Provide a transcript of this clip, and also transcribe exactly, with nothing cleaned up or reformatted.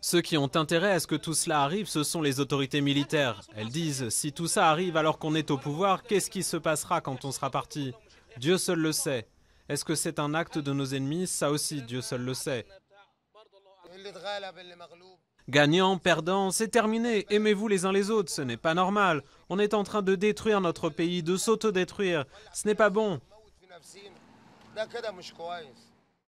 Ceux qui ont intérêt à ce que tout cela arrive, ce sont les autorités militaires. Elles disent, si tout ça arrive alors qu'on est au pouvoir, qu'est-ce qui se passera quand on sera parti? Dieu seul le sait. Est-ce que c'est un acte de nos ennemis? Ça aussi, Dieu seul le sait. Gagnant, perdant, c'est terminé. Aimez-vous les uns les autres, ce n'est pas normal. On est en train de détruire notre pays, de s'autodétruire. Ce n'est pas bon.